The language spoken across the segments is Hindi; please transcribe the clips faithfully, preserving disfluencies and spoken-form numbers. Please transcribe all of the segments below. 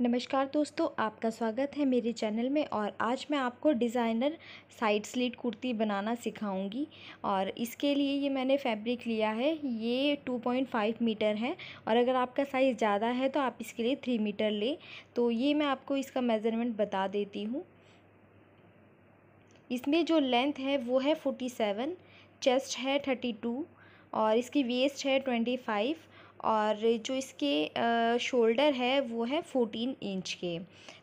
नमस्कार दोस्तों, आपका स्वागत है मेरे चैनल में। और आज मैं आपको डिज़ाइनर साइड स्लीट कुर्ती बनाना सिखाऊंगी। और इसके लिए ये मैंने फैब्रिक लिया है, ये टू पॉइंट फाइव मीटर है। और अगर आपका साइज़ ज़्यादा है तो आप इसके लिए थ्री मीटर लें। तो ये मैं आपको इसका मेज़रमेंट बता देती हूँ। इसमें जो लेंथ है वो है फोर्टी सेवन, चेस्ट है थर्टी टू, और इसकी वेस्ट है ट्वेंटी फाइव, और जो इसके शोल्डर है वो है फोर्टीन इंच के।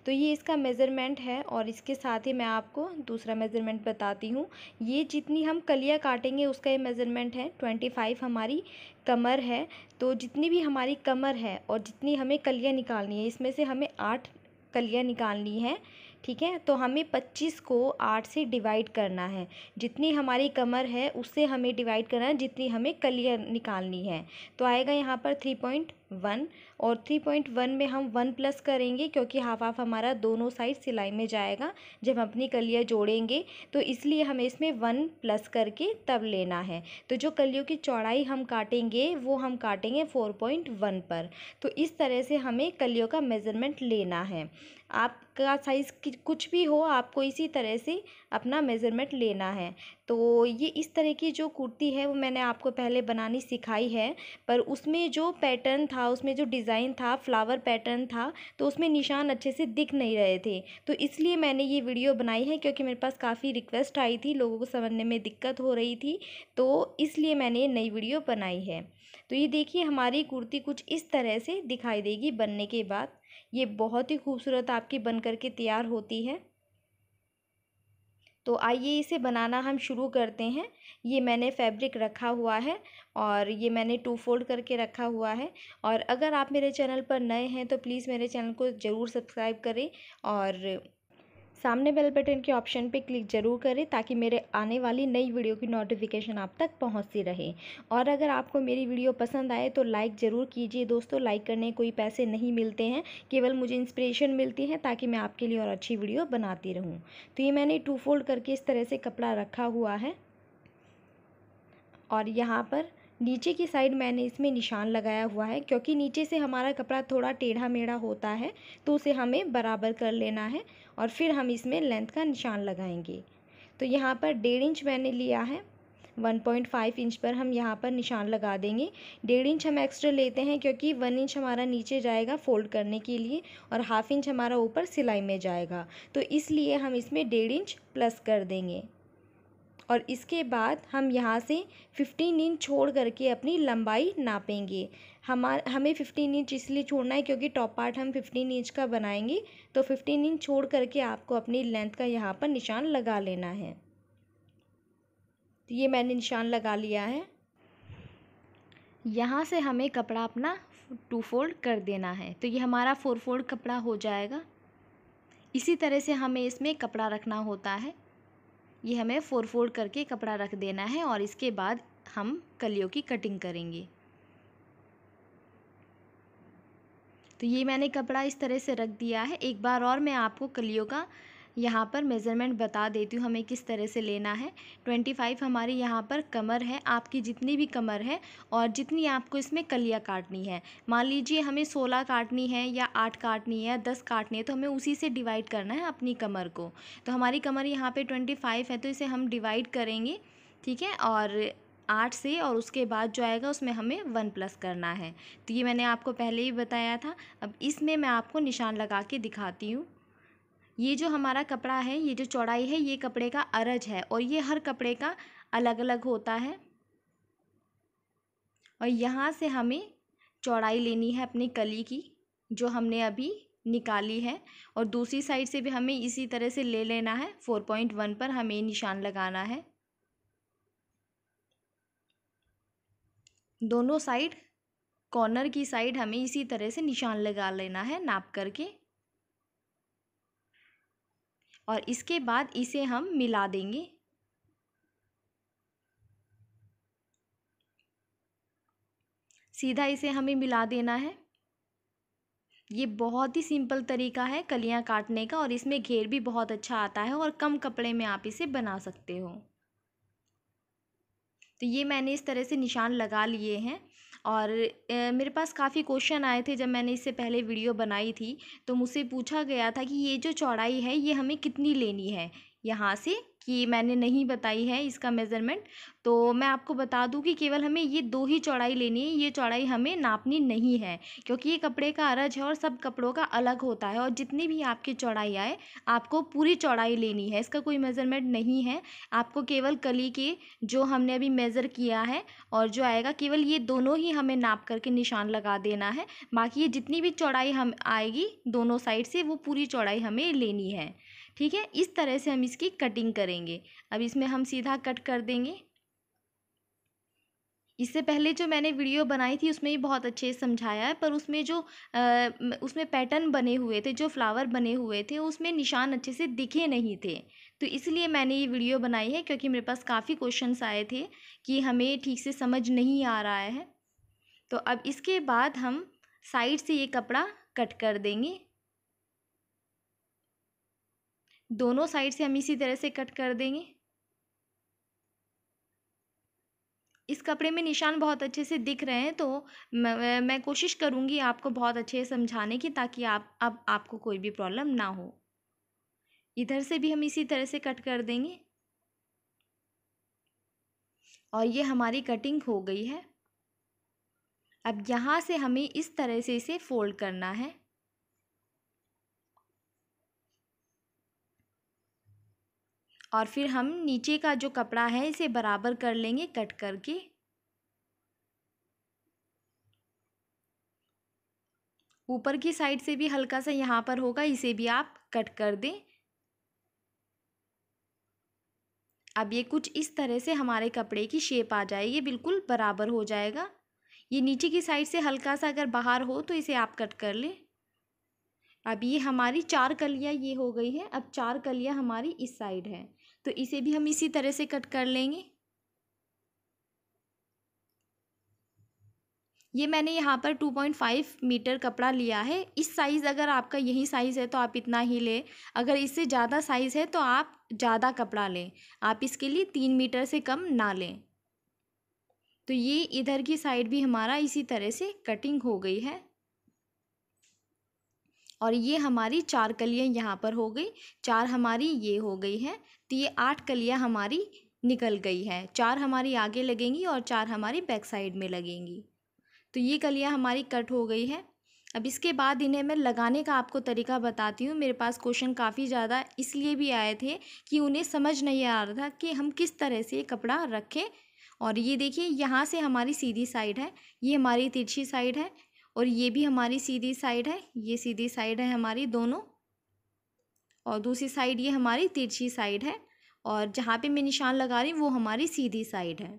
तो ये इसका मेज़रमेंट है। और इसके साथ ही मैं आपको दूसरा मेज़रमेंट बताती हूँ। ये जितनी हम कलियाँ काटेंगे उसका ये मेज़रमेंट है। ट्वेंटी फाइव हमारी कमर है। तो जितनी भी हमारी कमर है और जितनी हमें कलियाँ निकालनी है, इसमें से हमें आठ कलियाँ निकालनी है, ठीक है। तो हमें पच्चीस को आठ से डिवाइड करना है। जितनी हमारी कमर है उससे हमें डिवाइड करना है जितनी हमें कलियाँ निकालनी है। तो आएगा यहाँ पर थ्री पॉइंट वन, और थ्री पॉइंट वन में हम वन प्लस करेंगे क्योंकि हाफ हाफ हमारा दोनों साइड सिलाई में जाएगा जब हम अपनी कलियाँ जोड़ेंगे। तो इसलिए हमें इसमें वन प्लस करके तब लेना है। तो जो कलियों की चौड़ाई हम काटेंगे वो हम काटेंगे फोर पॉइंट वन पर। तो इस तरह से हमें कलियों का मेज़रमेंट लेना है। आपका साइज़ कुछ भी हो, आपको इसी तरह से अपना मेज़रमेंट लेना है। तो ये इस तरह की जो कुर्ती है वो मैंने आपको पहले बनानी सिखाई है, पर उसमें जो पैटर्न था, उसमें जो डिज़ाइन था, फ्लावर पैटर्न था, तो उसमें निशान अच्छे से दिख नहीं रहे थे। तो इसलिए मैंने ये वीडियो बनाई है क्योंकि मेरे पास काफ़ी रिक्वेस्ट आई थी, लोगों को समझने में दिक्कत हो रही थी, तो इसलिए मैंने ये नई वीडियो बनाई है। तो ये देखिए, हमारी कुर्ती कुछ इस तरह से दिखाई देगी बनने के बाद। ये बहुत ही खूबसूरत आपकी बन करके तैयार होती है। तो आइए इसे बनाना हम शुरू करते हैं। ये मैंने फैब्रिक रखा हुआ है और ये मैंने टू फोल्ड करके रखा हुआ है। और अगर आप मेरे चैनल पर नए हैं तो प्लीज़ मेरे चैनल को ज़रूर सब्सक्राइब करें और सामने बेल बटन के ऑप्शन पे क्लिक जरूर करें ताकि मेरे आने वाली नई वीडियो की नोटिफिकेशन आप तक पहुंचती रहे। और अगर आपको मेरी वीडियो पसंद आए तो लाइक ज़रूर कीजिए दोस्तों। लाइक करने कोई पैसे नहीं मिलते हैं, केवल मुझे इंस्पिरेशन मिलती है ताकि मैं आपके लिए और अच्छी वीडियो बनाती रहूँ। तो ये मैंने टू फोल्ड करके इस तरह से कपड़ा रखा हुआ है। और यहाँ पर नीचे की साइड मैंने इसमें निशान लगाया हुआ है क्योंकि नीचे से हमारा कपड़ा थोड़ा टेढ़ा मेढ़ा होता है, तो उसे हमें बराबर कर लेना है और फिर हम इसमें लेंथ का निशान लगाएंगे। तो यहाँ पर डेढ़ इंच मैंने लिया है, वन पॉइंट फाइव इंच पर हम यहाँ पर निशान लगा देंगे। डेढ़ इंच हम एक्स्ट्रा लेते हैं क्योंकि वन इंच हमारा नीचे जाएगा फोल्ड करने के लिए और हाफ इंच हमारा ऊपर सिलाई में जाएगा, तो इसलिए हम इसमें डेढ़ इंच प्लस कर देंगे। और इसके बाद हम यहाँ से फिफ्टीन इंच छोड़ करके अपनी लंबाई नापेंगे। हमारा हमें फिफ्टीन इंच इसलिए छोड़ना है क्योंकि टॉप पार्ट हम फिफ्टीन इंच का बनाएंगे। तो फिफ्टीन इंच छोड़ करके आपको अपनी लेंथ का यहाँ पर निशान लगा लेना है। तो ये मैंने निशान लगा लिया है। यहाँ से हमें कपड़ा अपना टू फोल्ड कर देना है। तो ये हमारा फोर फोल्ड कपड़ा हो जाएगा। इसी तरह से हमें इसमें कपड़ा रखना होता है। ये हमें फोर फोल्ड करके कपड़ा रख देना है और इसके बाद हम कलियों की कटिंग करेंगे। तो ये मैंने कपड़ा इस तरह से रख दिया है। एक बार और मैं आपको कलियों का यहाँ पर मेज़रमेंट बता देती हूँ हमें किस तरह से लेना है। ट्वेंटी फाइव हमारी यहाँ पर कमर है, आपकी जितनी भी कमर है और जितनी आपको इसमें कलियाँ काटनी है। मान लीजिए हमें सोलह काटनी है या आठ काटनी है या दस काटनी है, तो हमें उसी से डिवाइड करना है अपनी कमर को। तो हमारी कमर यहाँ पे ट्वेंटी फाइव है, तो इसे हम डिवाइड करेंगे, ठीक है, और आठ से, और उसके बाद जो आएगा उसमें हमें वन प्लस करना है। तो ये मैंने आपको पहले ही बताया था। अब इसमें मैं आपको निशान लगा के दिखाती हूँ। ये जो हमारा कपड़ा है, ये जो चौड़ाई है, ये कपड़े का अरज है और ये हर कपड़े का अलग अलग होता है। और यहाँ से हमें चौड़ाई लेनी है अपनी कली की जो हमने अभी निकाली है, और दूसरी साइड से भी हमें इसी तरह से ले लेना है। फोर पॉइंट वन पर हमें निशान लगाना है। दोनों साइड, कॉर्नर की साइड हमें इसी तरह से निशान लगा लेना है नाप करके। और इसके बाद इसे हम मिला देंगे। सीधा इसे हमें मिला देना है। ये बहुत ही सिंपल तरीका है कलियां काटने का और इसमें घेर भी बहुत अच्छा आता है और कम कपड़े में आप इसे बना सकते हो। तो ये मैंने इस तरह से निशान लगा लिए हैं। और ए, मेरे पास काफ़ी क्वेश्चन आए थे जब मैंने इससे पहले वीडियो बनाई थी, तो मुझसे पूछा गया था कि ये जो चौड़ाई है ये हमें कितनी लेनी है यहाँ से, कि मैंने नहीं बताई है इसका मेज़रमेंट। तो मैं आपको बता दूं कि केवल हमें ये दो ही चौड़ाई लेनी है, ये चौड़ाई हमें नापनी नहीं है, क्योंकि ये कपड़े का अरज है और सब कपड़ों का अलग होता है। और जितनी भी आपकी चौड़ाई आए आपको पूरी चौड़ाई लेनी है, इसका कोई मेज़रमेंट नहीं है। आपको केवल कली के जो हमने अभी मेज़र किया है और जो आएगा, केवल ये दोनों ही हमें नाप करके निशान लगा देना है। बाकी ये जितनी भी चौड़ाई हम आएगी दोनों साइड से, वो पूरी चौड़ाई हमें लेनी है। ठीक है, इस तरह से हम इसकी कटिंग करेंगे। अब इसमें हम सीधा कट कर देंगे। इससे पहले जो मैंने वीडियो बनाई थी उसमें भी बहुत अच्छे से समझाया है, पर उसमें जो आ, उसमें पैटर्न बने हुए थे, जो फ्लावर बने हुए थे, उसमें निशान अच्छे से दिखे नहीं थे। तो इसलिए मैंने ये वीडियो बनाई है, क्योंकि मेरे पास काफ़ी क्वेश्चंस आए थे कि हमें ठीक से समझ नहीं आ रहा है। तो अब इसके बाद हम साइड से ये कपड़ा कट कर देंगे। दोनों साइड से हम इसी तरह से कट कर देंगे। इस कपड़े में निशान बहुत अच्छे से दिख रहे हैं, तो मैं, मैं कोशिश करूँगी आपको बहुत अच्छे से समझाने की, ताकि आप अब आप, आपको कोई भी प्रॉब्लम ना हो। इधर से भी हम इसी तरह से कट कर देंगे। और ये हमारी कटिंग हो गई है। अब यहाँ से हमें इस तरह से इसे फोल्ड करना है। और फिर हम नीचे का जो कपड़ा है इसे बराबर कर लेंगे कट करके। ऊपर की साइड से भी हल्का सा यहाँ पर होगा, इसे भी आप कट कर दें। अब ये कुछ इस तरह से हमारे कपड़े की शेप आ जाएगी, बिल्कुल बराबर हो जाएगा। ये नीचे की साइड से हल्का सा अगर बाहर हो तो इसे आप कट कर लें। अब ये हमारी चार कलियाँ ये हो गई है। अब चार कलियाँ हमारी इस साइड है, तो इसे भी हम इसी तरह से कट कर लेंगे। ये मैंने यहाँ पर टू पॉइंट फाइव मीटर कपड़ा लिया है। इस साइज़, अगर आपका यही साइज़ है तो आप इतना ही लें, अगर इससे ज़्यादा साइज़ है तो आप ज़्यादा कपड़ा लें। आप इसके लिए तीन मीटर से कम ना लें। तो ये इधर की साइड भी हमारा इसी तरह से कटिंग हो गई है। और ये हमारी चार कलियाँ यहाँ पर हो गई, चार हमारी ये हो गई है। तो ये आठ कलियाँ हमारी निकल गई है। चार हमारी आगे लगेंगी और चार हमारी बैक साइड में लगेंगी। तो ये कलियाँ हमारी कट हो गई है। अब इसके बाद इन्हें मैं लगाने का आपको तरीका बताती हूँ। मेरे पास क्वेश्चन काफ़ी ज़्यादा इसलिए भी आए थे कि उन्हें समझ नहीं आ रहा था कि हम किस तरह से कपड़ा रखें। और ये देखिए, यहाँ से हमारी सीधी साइड है, ये हमारी तिरछी साइड है, और ये भी हमारी सीधी साइड है। ये सीधी साइड है हमारी दोनों, और दूसरी साइड ये हमारी तिरछी साइड है। और जहाँ पे मैं निशान लगा रही हूँ वो हमारी सीधी साइड है।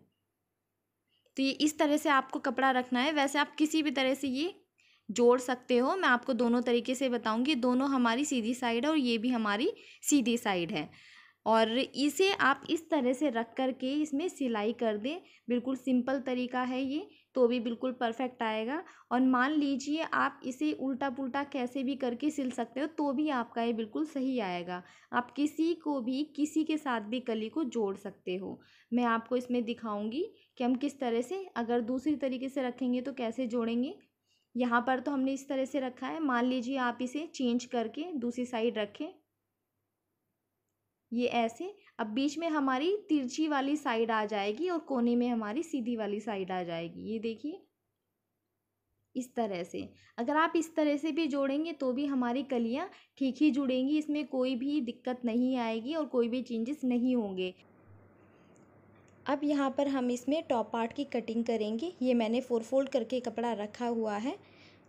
तो ये इस तरह से आपको कपड़ा रखना है। वैसे आप किसी भी तरह से ये जोड़ सकते हो, मैं आपको दोनों तरीके से बताऊँगी। दोनों हमारी सीधी साइड है और ये भी हमारी सीधी साइड है। और इसे आप इस तरह से रख कर के इसमें सिलाई कर दें। बिल्कुल सिंपल तरीका है ये, तो भी बिल्कुल परफेक्ट आएगा। और मान लीजिए आप इसे उल्टा पुल्टा कैसे भी करके सिल सकते हो, तो भी आपका ये बिल्कुल सही आएगा। आप किसी को भी किसी के साथ भी कली को जोड़ सकते हो। मैं आपको इसमें दिखाऊंगी कि हम किस तरह से, अगर दूसरी तरीके से रखेंगे तो कैसे जोड़ेंगे। यहाँ पर तो हमने इस तरह से रखा है, मान लीजिए आप इसे चेंज करके दूसरी साइड रखें, ये ऐसे। अब बीच में हमारी तिरछी वाली साइड आ जाएगी और कोने में हमारी सीधी वाली साइड आ जाएगी। ये देखिए इस तरह से। अगर आप इस तरह से भी जोड़ेंगे तो भी हमारी कलियां ठीक ही जुड़ेंगी, इसमें कोई भी दिक्कत नहीं आएगी और कोई भी चेंजेस नहीं होंगे। अब यहाँ पर हम इसमें टॉप पार्ट की कटिंग करेंगे। ये मैंने फोर फोल्ड करके कपड़ा रखा हुआ है।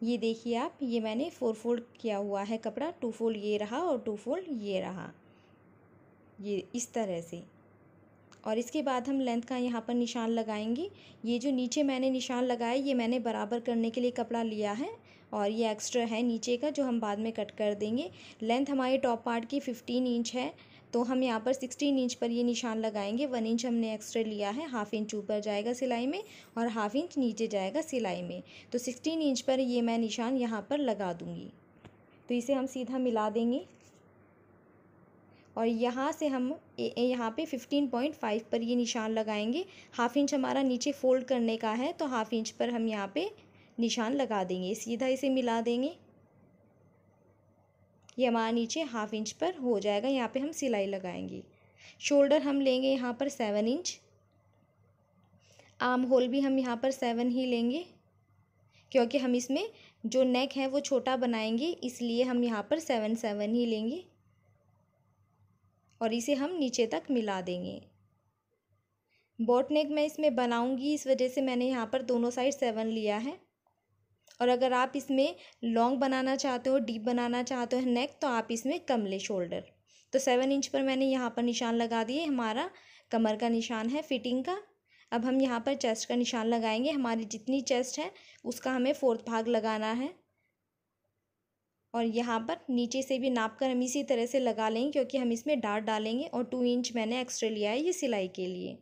ये देखिए आप, ये मैंने फोर फोल्ड किया हुआ है कपड़ा। टू फोल्ड ये रहा और टू फोल्ड ये रहा, ये इस तरह से। और इसके बाद हम लेंथ का यहाँ पर निशान लगाएंगे। ये जो नीचे मैंने निशान लगाया ये मैंने बराबर करने के लिए कपड़ा लिया है, और ये एक्स्ट्रा है नीचे का जो हम बाद में कट कर देंगे। लेंथ हमारे टॉप पार्ट की पंद्रह इंच है, तो हम यहाँ पर सोलह इंच पर ये निशान लगाएंगे। वन इंच हमने एक्स्ट्रा लिया है, हाफ इंच ऊपर जाएगा सिलाई में और हाफ इंच नीचे जाएगा सिलाई में। तो सोलह इंच पर ये मैं निशान यहाँ पर लगा दूँगी। तो इसे हम सीधा मिला देंगे। और यहाँ से हम यहाँ पे फिफ्टीन पॉइंट फाइव पर ये निशान लगाएंगे। हाफ इंच हमारा नीचे फ़ोल्ड करने का है तो हाफ इंच पर हम यहाँ पे निशान लगा देंगे, सीधा इसे मिला देंगे। ये हमारा नीचे हाफ इंच पर हो जाएगा, यहाँ पे हम सिलाई लगाएंगे। शोल्डर हम लेंगे यहाँ पर सेवन इंच, आर्म होल भी हम यहाँ पर सेवन ही लेंगे क्योंकि हम इसमें जो नेक है वो छोटा बनाएंगे, इसलिए हम यहाँ पर सेवन सेवन ही लेंगे और इसे हम नीचे तक मिला देंगे। बॉट नेक मैं इसमें बनाऊंगी, इस वजह से मैंने यहाँ पर दोनों साइड सेवन लिया है। और अगर आप इसमें लॉन्ग बनाना चाहते हो, डीप बनाना चाहते हो नेक, तो आप इसमें कम ले शोल्डर। तो सेवन इंच पर मैंने यहाँ पर निशान लगा दिए, हमारा कमर का निशान है फिटिंग का। अब हम यहाँ पर चेस्ट का निशान लगाएंगे। हमारी जितनी चेस्ट है उसका हमें फोर्थ भाग लगाना है और यहाँ पर नीचे से भी नाप कर हम इसी तरह से लगा लेंगे क्योंकि हम इसमें डार्ट डालेंगे। और टू इंच मैंने एक्स्ट्रा लिया है ये सिलाई के लिए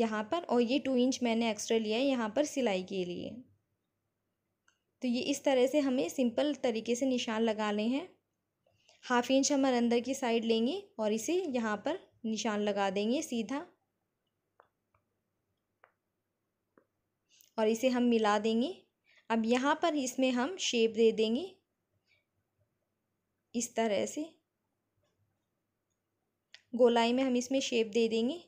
यहाँ पर, और ये टू इंच मैंने एक्स्ट्रा लिया है यहाँ पर सिलाई के लिए। तो ये इस तरह से हमें सिंपल तरीके से निशान लगाने हैं। हाफ इंच हम अंदर की साइड लेंगे और इसे यहाँ पर निशान लगा देंगे सीधा और इसे हम मिला देंगे। अब यहाँ पर इसमें हम शेप दे देंगे इस तरह से, गोलाई में हम इसमें शेप दे देंगे।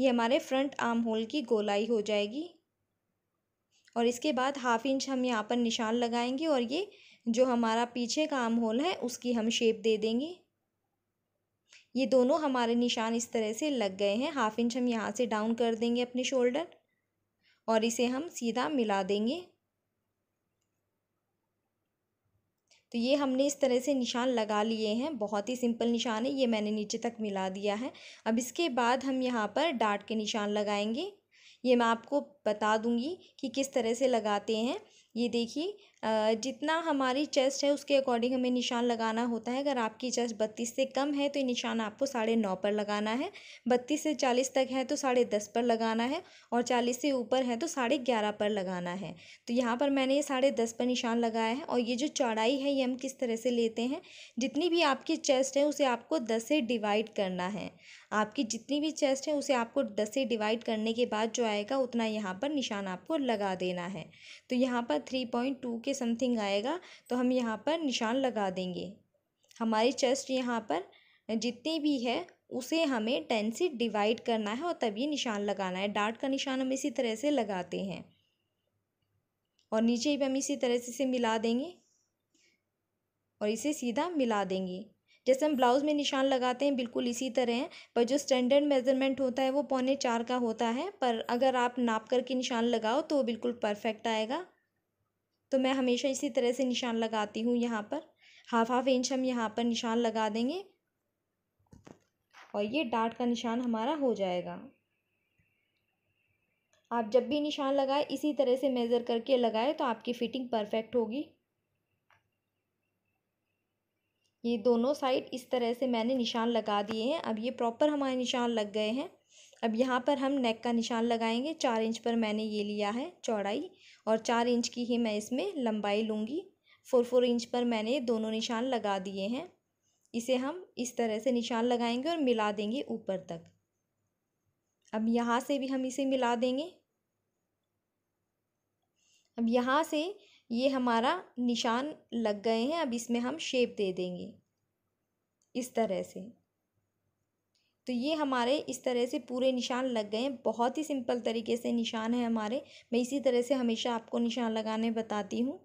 ये हमारे फ्रंट आर्म होल की गोलाई हो जाएगी। और इसके बाद हाफ इंच हम यहाँ पर निशान लगाएंगे और ये जो हमारा पीछे का आर्म होल है उसकी हम शेप दे देंगे। ये दोनों हमारे निशान इस तरह से लग गए हैं। हाफ इंच हम यहाँ से डाउन कर देंगे अपने शोल्डर और इसे हम सीधा मिला देंगे। तो ये हमने इस तरह से निशान लगा लिए हैं, बहुत ही सिंपल निशान है। ये मैंने नीचे तक मिला दिया है। अब इसके बाद हम यहाँ पर डार्ट के निशान लगाएंगे। ये मैं आपको बता दूंगी कि किस तरह से लगाते हैं। ये देखिए, जितना हमारी चेस्ट है उसके अकॉर्डिंग हमें निशान लगाना होता है। अगर आपकी चेस्ट बत्तीस से कम है तो ये निशान आपको साढ़े नौ पर लगाना है, बत्तीस से चालीस तक है तो साढ़े दस पर लगाना है और चालीस से ऊपर है तो साढ़े ग्यारह पर लगाना है। तो यहाँ पर मैंने ये साढ़े दस पर निशान लगाया है। और ये जो चौड़ाई है ये हम किस तरह से लेते हैं, जितनी भी आपकी चेस्ट है उसे आपको दस से डिवाइड करना है। आपकी जितनी भी चेस्ट है उसे आपको दस से डिवाइड करने के बाद जो आएगा उतना यहाँ पर निशान आपको लगा देना है। तो यहाँ पर थ्री पॉइंट टू के समथिंग आएगा तो हम यहाँ पर निशान लगा देंगे। हमारी चेस्ट यहाँ पर जितनी भी है उसे हमें टेन से डिवाइड करना है और तभी निशान लगाना है। डार्ट का निशान हम इसी तरह से लगाते हैं और नीचे भी हम इसी तरह से इसे मिला देंगे और इसे सीधा मिला देंगे। जैसे हम ब्लाउज़ में निशान लगाते हैं बिल्कुल इसी तरह हैं, पर जो स्टैंडर्ड मेजरमेंट होता है वो पौने चार का होता है, पर अगर आप नाप करके निशान लगाओ तो बिल्कुल परफेक्ट आएगा। तो मैं हमेशा इसी तरह से निशान लगाती हूँ। यहाँ पर हाफ हाफ इंच हम यहाँ पर निशान लगा देंगे और ये डार्ट का निशान हमारा हो जाएगा। आप जब भी निशान लगाए इसी तरह से मेज़र करके लगाए तो आपकी फिटिंग परफेक्ट होगी। ये दोनों साइड इस तरह से मैंने निशान लगा दिए हैं। अब ये प्रॉपर हमारे निशान लग गए हैं। अब यहाँ पर हम नेक का निशान लगाएंगे। चार इंच पर मैंने ये लिया है चौड़ाई और चार इंच की ही मैं इसमें लंबाई लूँगी। फोर फोर इंच पर मैंने दोनों निशान लगा दिए हैं। इसे हम इस तरह से निशान लगाएंगे और मिला देंगे ऊपर तक। अब यहाँ से भी हम इसे मिला देंगे। अब यहाँ से ये हमारा निशान लग गए हैं। अब इसमें हम शेप दे देंगे इस तरह से। तो ये हमारे इस तरह से पूरे निशान लग गए हैं। बहुत ही सिंपल तरीके से निशान है हमारे। मैं इसी तरह से हमेशा आपको निशान लगाने बताती हूँ।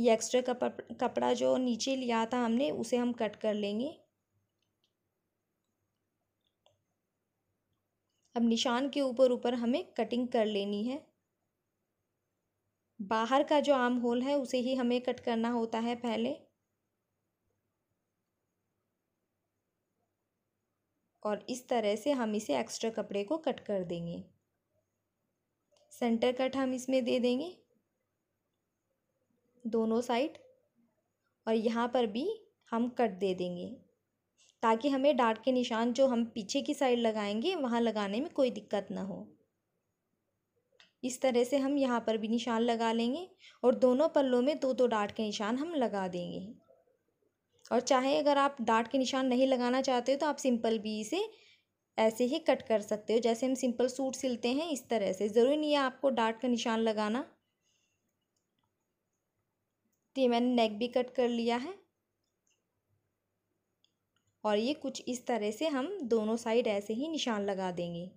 ये एक्स्ट्रा कपड़ा जो नीचे लिया था हमने उसे हम कट कर लेंगे। अब निशान के ऊपर ऊपर हमें कटिंग कर लेनी है। बाहर का जो आर्म होल है उसे ही हमें कट करना होता है पहले और इस तरह से हम इसे एक्स्ट्रा कपड़े को कट कर देंगे। सेंटर कट हम इसमें दे देंगे दोनों साइड और यहाँ पर भी हम कट दे देंगे ताकि हमें डार्ट के निशान जो हम पीछे की साइड लगाएंगे वहाँ लगाने में कोई दिक्कत ना हो। इस तरह से हम यहाँ पर भी निशान लगा लेंगे और दोनों पल्लों में दो दो डार्ट के निशान हम लगा देंगे। और चाहे अगर आप डाट के निशान नहीं लगाना चाहते हो तो आप सिंपल भी इसे ऐसे ही कट कर सकते हो, जैसे हम सिंपल सूट सिलते हैं इस तरह से। ज़रूरी नहीं है आपको डाट का निशान लगाना। तो ये मैंने नेक भी कट कर लिया है और ये कुछ इस तरह से हम दोनों साइड ऐसे ही निशान लगा देंगे।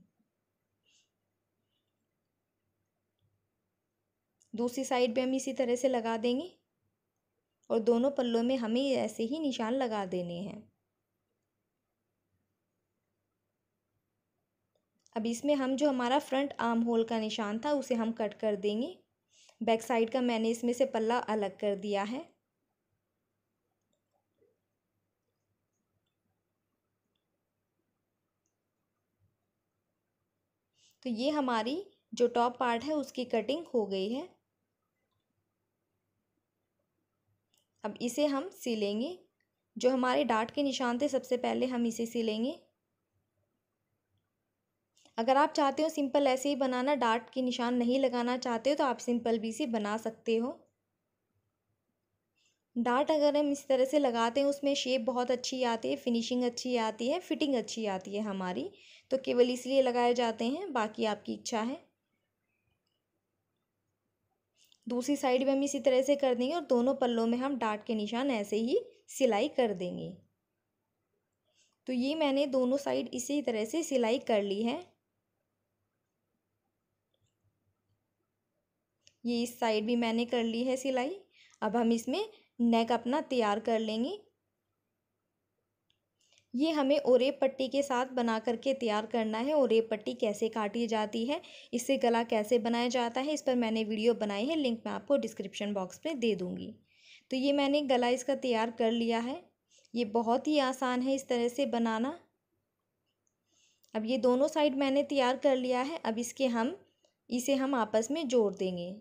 दूसरी साइड भी हम इसी तरह से लगा देंगे और दोनों पल्लों में हमें ऐसे ही निशान लगा देने हैं। अब इसमें हम जो हमारा फ्रंट आर्म होल का निशान था उसे हम कट कर देंगे। बैक साइड का मैंने इसमें से पल्ला अलग कर दिया है। तो ये हमारी जो टॉप पार्ट है उसकी कटिंग हो गई है। अब इसे हम सिलेंगे। जो हमारे डाट के निशान थे सबसे पहले हम इसे सिलेंगे। अगर आप चाहते हो सिंपल ऐसे ही बनाना, डाट के निशान नहीं लगाना चाहते हो तो आप सिंपल भी इसे बना सकते हो। डाट अगर हम इस तरह से लगाते हैं उसमें शेप बहुत अच्छी आती है, फिनिशिंग अच्छी आती है, फिटिंग अच्छी आती है हमारी। तो केवल इसलिए लगाए जाते हैं, बाकी आपकी इच्छा है। दूसरी साइड में हम इसी तरह से कर देंगे और दोनों पल्लों में हम डाट के निशान ऐसे ही सिलाई कर देंगे। तो ये मैंने दोनों साइड इसी तरह से सिलाई कर ली है। ये इस साइड भी मैंने कर ली है सिलाई। अब हम इसमें नेक अपना तैयार कर लेंगे। ये हमें ओरेब पट्टी के साथ बना करके तैयार करना है। ओरेब पट्टी कैसे काटी जाती है, इससे गला कैसे बनाया जाता है, इस पर मैंने वीडियो बनाई है, लिंक मैं आपको डिस्क्रिप्शन बॉक्स में दे दूँगी। तो ये मैंने गला इसका तैयार कर लिया है। ये बहुत ही आसान है इस तरह से बनाना। अब ये दोनों साइड मैंने तैयार कर लिया है। अब इसके हम इसे हम आपस में जोड़ देंगे।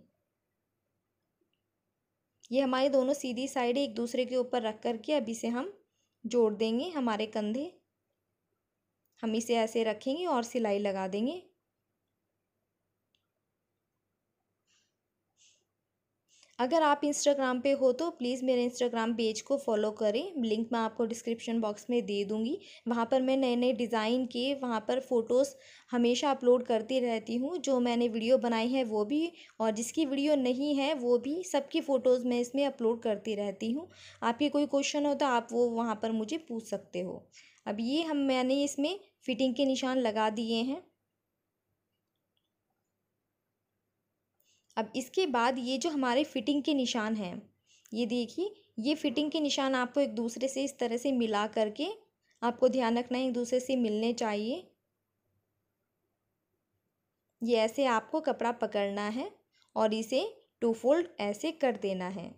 ये हमारी दोनों सीधी साइड एक दूसरे के ऊपर रख कर के अब इसे हम जोड़ देंगे। हमारे कंधे हम इसे ऐसे रखेंगे और सिलाई लगा देंगे। अगर आप इंस्टाग्राम पे हो तो प्लीज़ मेरे इंस्टाग्राम पेज को फॉलो करें, लिंक मैं आपको डिस्क्रिप्शन बॉक्स में दे दूँगी। वहाँ पर मैं नए नए डिज़ाइन के वहाँ पर फ़ोटोज़ हमेशा अपलोड करती रहती हूँ। जो मैंने वीडियो बनाई है वो भी, और जिसकी वीडियो नहीं है वो भी, सबकी फ़ोटोज़ मैं इसमें अपलोड करती रहती हूँ। आपके कोई क्वेश्चन हो तो आप वो वहाँ पर मुझे पूछ सकते हो। अब ये हम मैंने इसमें फिटिंग के निशान लगा दिए हैं। अब इसके बाद ये जो हमारे फिटिंग के निशान हैं, ये देखिए, ये फिटिंग के निशान आपको एक दूसरे से इस तरह से मिला करके, आपको ध्यान रखना है एक दूसरे से मिलने चाहिए। ये ऐसे आपको कपड़ा पकड़ना है और इसे टू फोल्ड ऐसे कर देना है।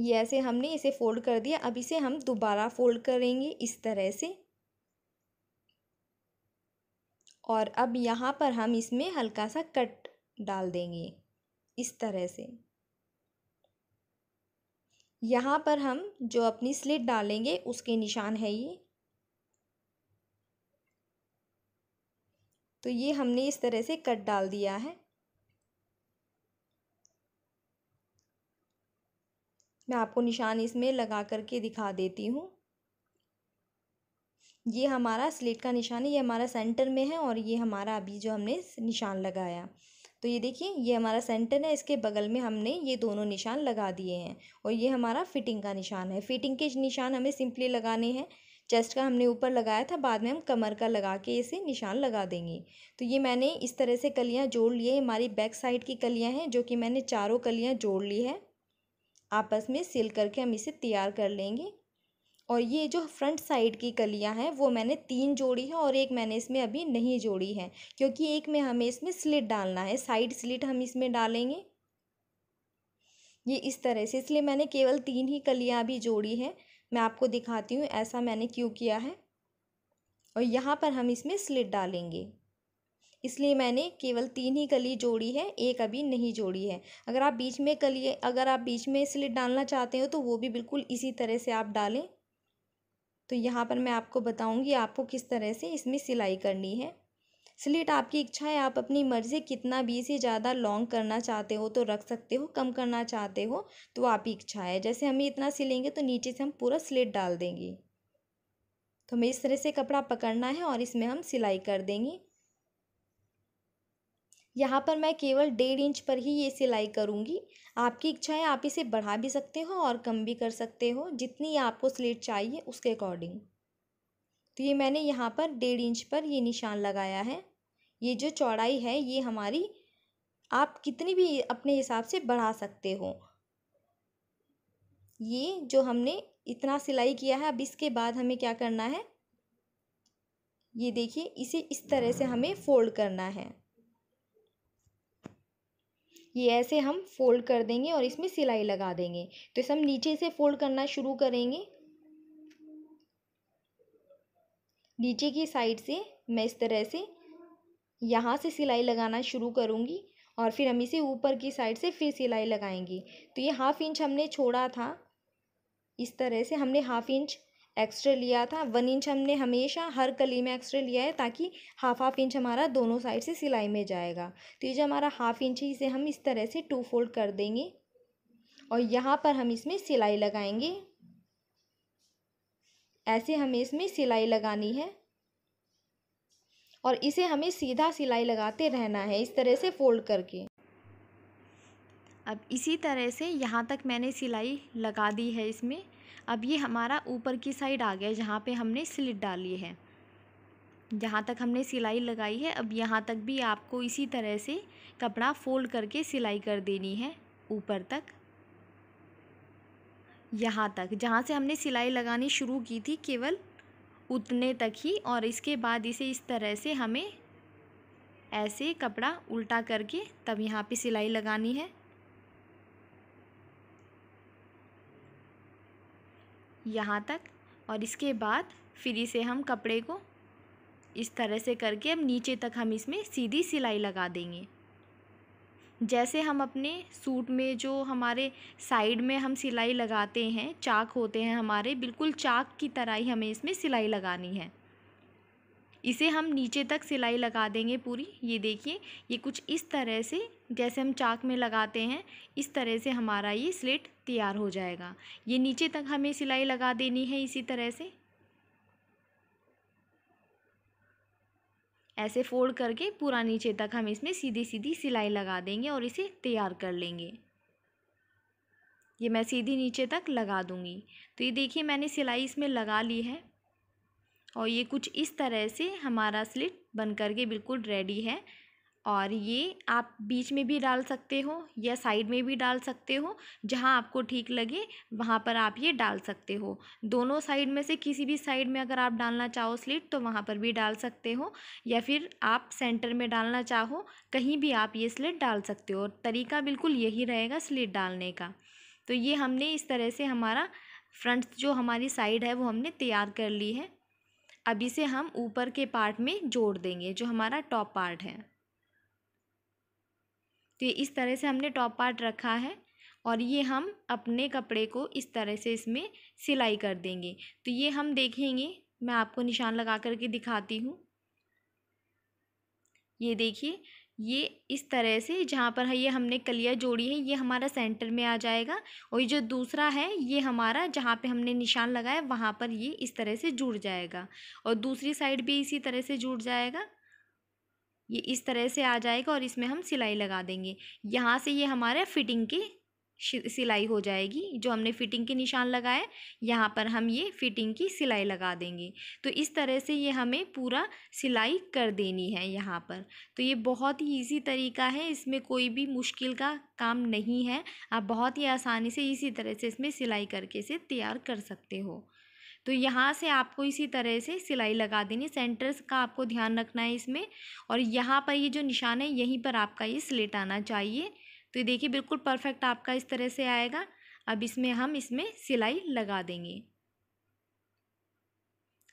ये ऐसे हमने इसे फोल्ड कर दिया। अब इसे हम दोबारा फोल्ड करेंगे इस तरह से। और अब यहाँ पर हम इसमें हल्का सा कट डाल देंगे इस तरह से। यहाँ पर हम जो अपनी स्लिट डालेंगे उसके निशान है ये। तो ये हमने इस तरह से कट डाल दिया है। मैं आपको निशान इसमें लगा करके दिखा देती हूँ। ये हमारा स्लिट का निशान है, ये हमारा सेंटर में है और ये हमारा अभी जो हमने निशान लगाया, तो ये देखिए ये हमारा सेंटर है। इसके बगल में हमने ये दोनों निशान लगा दिए हैं और ये हमारा फिटिंग का निशान है। फिटिंग के निशान हमें सिंपली लगाने हैं। चेस्ट का हमने ऊपर लगाया था, बाद में हम कमर का लगा के इसे निशान लगा देंगे। तो ये मैंने इस तरह से कलियाँ जोड़ लिए। हमारी बैक साइड की कलियाँ हैं, जो कि मैंने चारों कलियाँ जोड़ ली है। आपस में सिल करके हम इसे तैयार कर लेंगे। और ये जो फ्रंट साइड की कलियां हैं वो मैंने तीन जोड़ी है और एक मैंने इसमें अभी नहीं जोड़ी है, क्योंकि एक में हमें इसमें स्लिट डालना है, साइड स्लिट हम इसमें डालेंगे ये इस तरह से। इसलिए मैंने केवल तीन ही कलियां अभी जोड़ी है। मैं आपको दिखाती हूँ ऐसा मैंने क्यों किया है। और यहाँ पर हम इसमें स्लिट डालेंगे, इसलिए मैंने केवल तीन ही कली जोड़ी है, एक अभी नहीं जोड़ी है। अगर आप बीच में कली अगर आप बीच में स्लिट डालना चाहते हो तो वो भी बिल्कुल इसी तरह से आप डालें। तो यहाँ पर मैं आपको बताऊंगी आपको किस तरह से इसमें सिलाई करनी है। स्लिट आपकी इच्छा है, आप अपनी मर्ज़ी कितना भी से ज़्यादा लॉन्ग करना चाहते हो तो रख सकते हो, कम करना चाहते हो तो आपकी इच्छा है। जैसे हमें इतना सिलेंगे तो नीचे से हम पूरा स्लिट डाल देंगे। तो हमें इस तरह से कपड़ा पकड़ना है और इसमें हम सिलाई कर देंगे। यहाँ पर मैं केवल डेढ़ इंच पर ही ये सिलाई करूँगी। आपकी इच्छा है आप इसे बढ़ा भी सकते हो और कम भी कर सकते हो, जितनी आपको स्लिट चाहिए उसके अकॉर्डिंग। तो ये मैंने यहाँ पर डेढ़ इंच पर ये निशान लगाया है। ये जो चौड़ाई है ये हमारी, आप कितनी भी अपने हिसाब से बढ़ा सकते हो। ये जो हमने इतना सिलाई किया है, अब इसके बाद हमें क्या करना है, ये देखिए इसे इस तरह से हमें फोल्ड करना है। ये ऐसे हम फोल्ड कर देंगे और इसमें सिलाई लगा देंगे। तो इसे हम नीचे से फोल्ड करना शुरू करेंगे। नीचे की साइड से मैं इस तरह से यहाँ से सिलाई लगाना शुरू करूँगी और फिर हम इसे ऊपर की साइड से फिर सिलाई लगाएंगे। तो ये हाफ इंच हमने छोड़ा था, इस तरह से हमने हाफ इंच एक्स्ट्रा लिया था। वन इंच हमने हमेशा हर कली में एक्स्ट्रा लिया है ताकि हाफ हाफ इंच हमारा दोनों साइड से सिलाई में जाएगा। तो ये जो हमारा हाफ इंच है इसे हम इस तरह से टू फोल्ड कर देंगे और यहाँ पर हम इसमें सिलाई लगाएंगे। ऐसे हमें इसमें सिलाई लगानी है और इसे हमें सीधा सिलाई लगाते रहना है, इस तरह से फोल्ड करके। अब इसी तरह से यहाँ तक मैंने सिलाई लगा दी है इसमें। अब ये हमारा ऊपर की साइड आ गया जहाँ पे हमने स्लिट डाली है, जहाँ तक हमने सिलाई लगाई है। अब यहाँ तक भी आपको इसी तरह से कपड़ा फोल्ड करके सिलाई कर देनी है ऊपर तक। यहाँ तक जहाँ से हमने सिलाई लगानी शुरू की थी केवल उतने तक ही, और इसके बाद इसे इस तरह से हमें ऐसे कपड़ा उल्टा करके तब यहाँ पे सिलाई लगानी है। यहाँ तक, और इसके बाद फिर इसे हम कपड़े को इस तरह से करके अब नीचे तक हम इसमें सीधी सिलाई लगा देंगे। जैसे हम अपने सूट में जो हमारे साइड में हम सिलाई लगाते हैं, चाक होते हैं हमारे, बिल्कुल चाक की तरह ही हमें इसमें सिलाई लगानी है। इसे हम नीचे तक सिलाई लगा देंगे पूरी। ये देखिए ये कुछ इस तरह से जैसे हम चाक में लगाते हैं इस तरह से हमारा ये स्लिट तैयार हो जाएगा। ये नीचे तक हमें सिलाई लगा देनी है इसी तरह से, ऐसे फोल्ड करके पूरा नीचे तक हम इसमें सीधी सीधी सिलाई लगा देंगे और इसे तैयार कर लेंगे। ये मैं सीधी नीचे तक लगा दूँगी। तो ये देखिए मैंने सिलाई इसमें लगा ली है और ये कुछ इस तरह से हमारा स्लिट बन करके बिल्कुल रेडी है। और ये आप बीच में भी डाल सकते हो या साइड में भी डाल सकते हो, जहाँ आपको ठीक लगे वहाँ पर आप ये डाल सकते हो। दोनों साइड में से किसी भी साइड में अगर आप डालना चाहो स्लिट तो वहाँ पर भी डाल सकते हो, या फिर आप सेंटर में डालना चाहो कहीं भी आप ये स्लिट डाल सकते हो। तरीका बिल्कुल यही रहेगा स्लिट डालने का। तो ये हमने इस तरह से हमारा फ्रंट जो हमारी साइड है वो हमने तैयार कर ली है। अब इसे हम ऊपर के पार्ट में जोड़ देंगे जो हमारा टॉप पार्ट है। तो ये इस तरह से हमने टॉप पार्ट रखा है और ये हम अपने कपड़े को इस तरह से इसमें सिलाई कर देंगे। तो ये हम देखेंगे, मैं आपको निशान लगा करके दिखाती हूँ। ये देखिए ये इस तरह से जहाँ पर ये हमने कलियाँ जोड़ी है ये हमारा सेंटर में आ जाएगा और ये जो दूसरा है ये हमारा जहाँ पे हमने निशान लगाया वहाँ पर ये इस तरह से जुड़ जाएगा और दूसरी साइड भी इसी तरह से जुड़ जाएगा। ये इस तरह से आ जाएगा और इसमें हम सिलाई लगा देंगे। यहाँ से ये हमारा फिटिंग की सिलाई हो जाएगी, जो हमने फिटिंग के निशान लगाए यहाँ पर हम ये फिटिंग की सिलाई लगा देंगे। तो इस तरह से ये हमें पूरा सिलाई कर देनी है यहाँ पर। तो ये बहुत ही इजी तरीका है, इसमें कोई भी मुश्किल का काम नहीं है। आप बहुत ही आसानी से इसी तरह से इसमें सिलाई करके इसे तैयार कर सकते हो। तो यहाँ से आपको इसी तरह से सिलाई लगा देनी, सेंटर्स का आपको ध्यान रखना है इसमें, और यहाँ पर ये जो निशान है यहीं पर आपका ये स्लिट आना चाहिए। तो ये देखिए बिल्कुल परफेक्ट आपका इस तरह से आएगा। अब इसमें हम इसमें सिलाई लगा देंगे।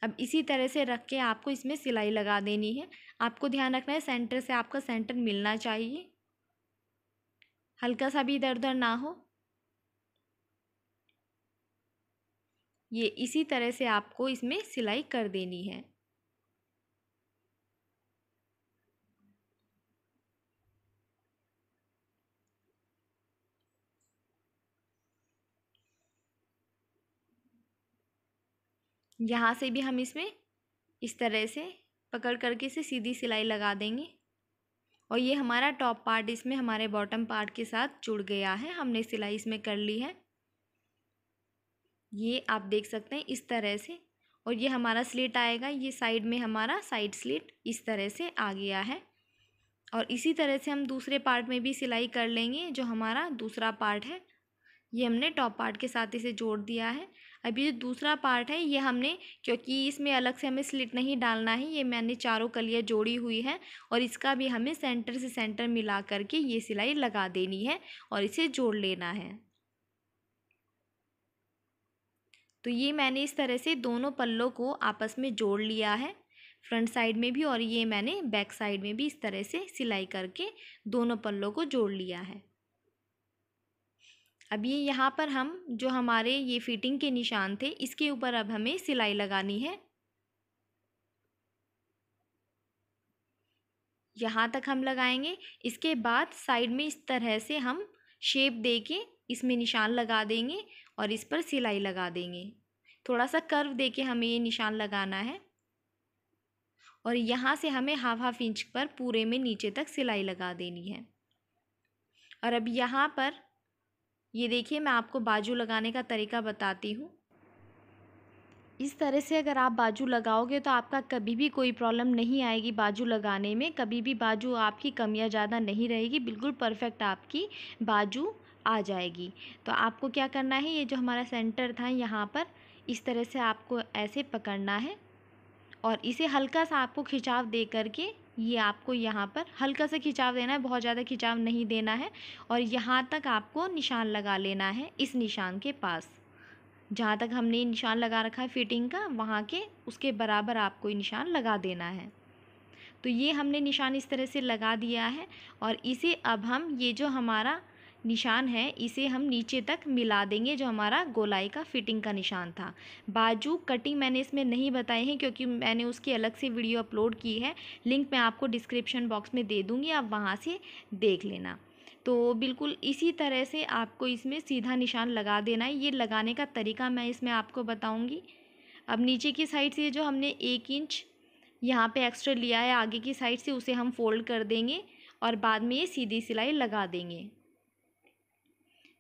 अब इसी तरह से रख के आपको इसमें सिलाई लगा देनी है। आपको ध्यान रखना है सेंटर से आपका सेंटर मिलना चाहिए, हल्का सा भी इधर उधर ना हो। ये इसी तरह से आपको इसमें सिलाई कर देनी है। यहाँ से भी हम इसमें इस तरह से पकड़ करके इसे सीधी सिलाई लगा देंगे और ये हमारा टॉप पार्ट इसमें हमारे बॉटम पार्ट के साथ जुड़ गया है। हमने सिलाई इसमें कर ली है, ये आप देख सकते हैं इस तरह से। और ये हमारा स्लिट आएगा, ये साइड में हमारा साइड स्लिट इस तरह से आ गया है। और इसी तरह से हम दूसरे पार्ट में भी सिलाई कर लेंगे। जो हमारा दूसरा पार्ट है ये हमने टॉप पार्ट के साथ इसे जोड़ दिया है। अब ये जो दूसरा पार्ट है ये हमने, क्योंकि इसमें अलग से हमें स्लिट नहीं डालना है, ये मैंने चारों कलियाँ जोड़ी हुई है और इसका भी हमें सेंटर से सेंटर मिला करके ये सिलाई लगा देनी है और इसे जोड़ लेना है। तो ये मैंने इस तरह से दोनों पल्लों को आपस में जोड़ लिया है, फ्रंट साइड में भी और ये मैंने बैक साइड में भी इस तरह से सिलाई करके दोनों पल्लों को जोड़ लिया है। अब ये यहाँ पर हम जो हमारे ये फिटिंग के निशान थे इसके ऊपर अब हमें सिलाई लगानी है। यहाँ तक हम लगाएंगे, इसके बाद साइड में इस तरह से हम शेप देके इसमें निशान लगा देंगे और इस पर सिलाई लगा देंगे। थोड़ा सा कर्व देके हमें ये निशान लगाना है और यहाँ से हमें हाफ हाफ इंच पर पूरे में नीचे तक सिलाई लगा देनी है। और अब यहाँ पर ये देखिए, मैं आपको बाजू लगाने का तरीका बताती हूँ। इस तरह से अगर आप बाजू लगाओगे तो आपका कभी भी कोई प्रॉब्लम नहीं आएगी, बाजू लगाने में कभी भी बाजू आपकी कम या ज़्यादा नहीं रहेगी, बिल्कुल परफेक्ट आपकी बाजू आ जाएगी। तो आपको क्या करना है, ये जो हमारा सेंटर था यहाँ पर इस तरह से आपको ऐसे पकड़ना है और इसे हल्का सा आपको खिंचाव दे करके ये आपको यहाँ पर हल्का सा खिंचाव देना है, बहुत ज़्यादा खिंचाव नहीं देना है। और यहाँ तक आपको निशान लगा लेना है, इस निशान के पास जहाँ तक हमने निशान लगा रखा है फिटिंग का, वहाँ के उसके बराबर आपको निशान लगा देना है। तो ये हमने निशान इस तरह से लगा दिया है और इसे अब हम ये जो हमारा निशान है इसे हम नीचे तक मिला देंगे, जो हमारा गोलाई का फिटिंग का निशान था। बाजू कटिंग मैंने इसमें नहीं बताई है क्योंकि मैंने उसकी अलग से वीडियो अपलोड की है, लिंक मैं आपको डिस्क्रिप्शन बॉक्स में दे दूँगी, आप वहाँ से देख लेना। तो बिल्कुल इसी तरह से आपको इसमें सीधा निशान लगा देना है। ये लगाने का तरीका मैं इसमें आपको बताऊँगी। अब नीचे की साइड से जो हमने एक इंच यहाँ पर एक्स्ट्रा लिया है आगे की साइड से, उसे हम फोल्ड कर देंगे और बाद में ये सीधी सिलाई लगा देंगे।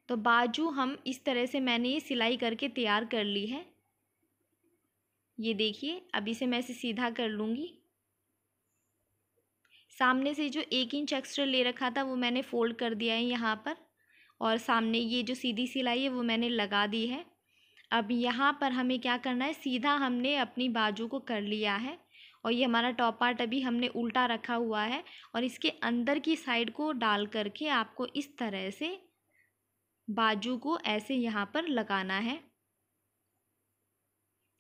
तो बाजू हम इस तरह से मैंने ये सिलाई करके तैयार कर ली है, ये देखिए। अब इसे मैं इसे सीधा कर लूँगी। सामने से जो एक इंच एक्स्ट्रा ले रखा था वो मैंने फ़ोल्ड कर दिया है यहाँ पर और सामने ये जो सीधी सिलाई है वो मैंने लगा दी है। अब यहाँ पर हमें क्या करना है, सीधा हमने अपनी बाजू को कर लिया है और ये हमारा टॉप पार्ट अभी हमने उल्टा रखा हुआ है और इसके अंदर की साइड को डाल करके आपको इस तरह से बाजू को ऐसे यहाँ पर लगाना है,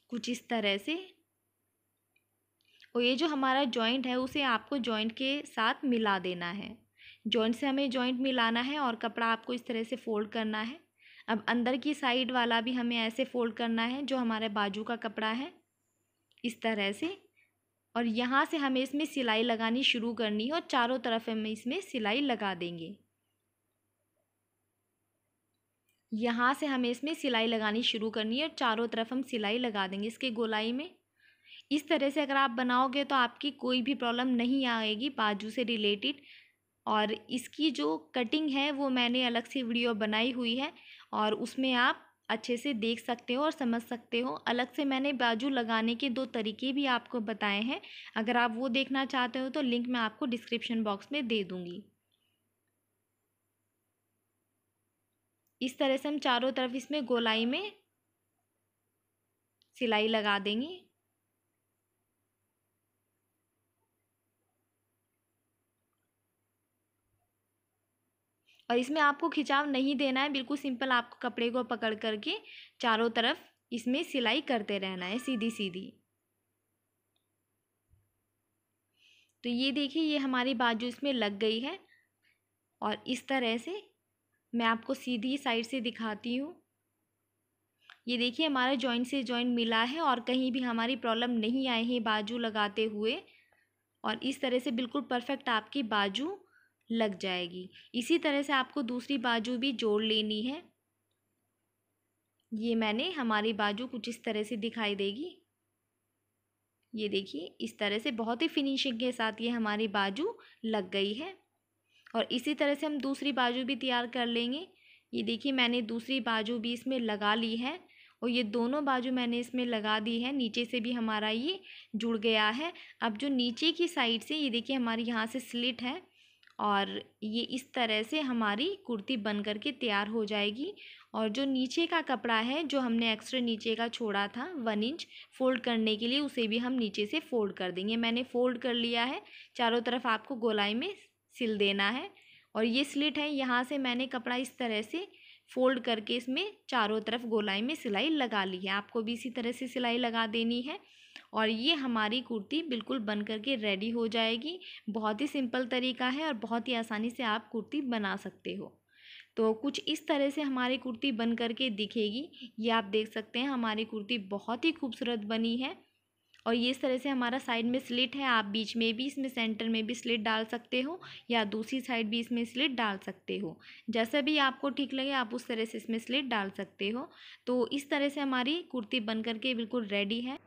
कुछ इस तरह से। और ये जो हमारा जॉइंट है उसे आपको जॉइंट के साथ मिला देना है, जॉइंट से हमें जॉइंट मिलाना है और कपड़ा आपको इस तरह से फ़ोल्ड करना है। अब अंदर की साइड वाला भी हमें ऐसे फ़ोल्ड करना है जो हमारे बाजू का कपड़ा है, इस तरह से। और यहाँ से हमें इसमें सिलाई लगानी शुरू करनी है और चारों तरफ हम इसमें सिलाई लगा देंगे। यहाँ से हमें इसमें सिलाई लगानी शुरू करनी है और चारों तरफ हम सिलाई लगा देंगे इसके गोलाई में। इस तरह से अगर आप बनाओगे तो आपकी कोई भी प्रॉब्लम नहीं आएगी बाजू से रिलेटेड। और इसकी जो कटिंग है वो मैंने अलग से वीडियो बनाई हुई है और उसमें आप अच्छे से देख सकते हो और समझ सकते हो। अलग से मैंने बाजू लगाने के दो तरीके भी आपको बताए हैं, अगर आप वो देखना चाहते हो तो लिंक मैं आपको डिस्क्रिप्शन बॉक्स में दे दूँगी। इस तरह से हम चारों तरफ इसमें गोलाई में सिलाई लगा देंगे। और इसमें आपको खिंचाव नहीं देना है, बिल्कुल सिंपल आपको कपड़े को पकड़ करके चारों तरफ इसमें सिलाई करते रहना है सीधी सीधी। तो ये देखिए, ये हमारी बाजू इसमें लग गई है। और इस तरह से मैं आपको सीधी साइड से दिखाती हूँ, ये देखिए हमारा जॉइंट से जॉइंट मिला है और कहीं भी हमारी प्रॉब्लम नहीं आई है बाजू लगाते हुए। और इस तरह से बिल्कुल परफेक्ट आपकी बाजू लग जाएगी। इसी तरह से आपको दूसरी बाजू भी जोड़ लेनी है। ये मैंने हमारी बाजू कुछ इस तरह से दिखाई देगी। ये देखिए इस तरह से बहुत ही फिनिशिंग के साथ ये हमारी बाजू लग गई है। और इसी तरह से हम दूसरी बाजू भी तैयार कर लेंगे। ये देखिए मैंने दूसरी बाजू भी इसमें लगा ली है और ये दोनों बाजू मैंने इसमें लगा दी है। नीचे से भी हमारा ये जुड़ गया है। अब जो नीचे की साइड से ये देखिए हमारी यहाँ से स्लिट है और ये इस तरह से हमारी कुर्ती बन कर के तैयार हो जाएगी। और जो नीचे का कपड़ा है जो हमने एक्स्ट्रा नीचे का छोड़ा था वन इंच फोल्ड करने के लिए, उसे भी हम नीचे से फोल्ड कर देंगे। मैंने फोल्ड कर लिया है, चारों तरफ आपको गोलाई में सिल देना है। और ये स्लिट है, यहाँ से मैंने कपड़ा इस तरह से फोल्ड करके इसमें चारों तरफ गोलाई में सिलाई लगा ली है। आपको भी इसी तरह से सिलाई लगा देनी है और ये हमारी कुर्ती बिल्कुल बन करके रेडी हो जाएगी। बहुत ही सिंपल तरीका है और बहुत ही आसानी से आप कुर्ती बना सकते हो। तो कुछ इस तरह से हमारी कुर्ती बन करके दिखेगी। ये आप देख सकते हैं हमारी कुर्ती बहुत ही खूबसूरत बनी है। और ये इस तरह से हमारा साइड में स्लिट है, आप बीच में भी इसमें सेंटर में भी स्लिट डाल सकते हो या दूसरी साइड भी इसमें स्लिट डाल सकते हो। जैसा भी आपको ठीक लगे आप उस तरह से इसमें स्लिट डाल सकते हो। तो इस तरह से हमारी कुर्ती बन करके बिल्कुल रेडी है।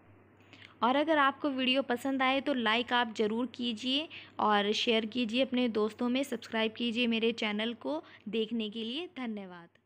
और अगर आपको वीडियो पसंद आए तो लाइक आप ज़रूर कीजिए और शेयर कीजिए अपने दोस्तों में। सब्सक्राइब कीजिए मेरे चैनल को। देखने के लिए धन्यवाद।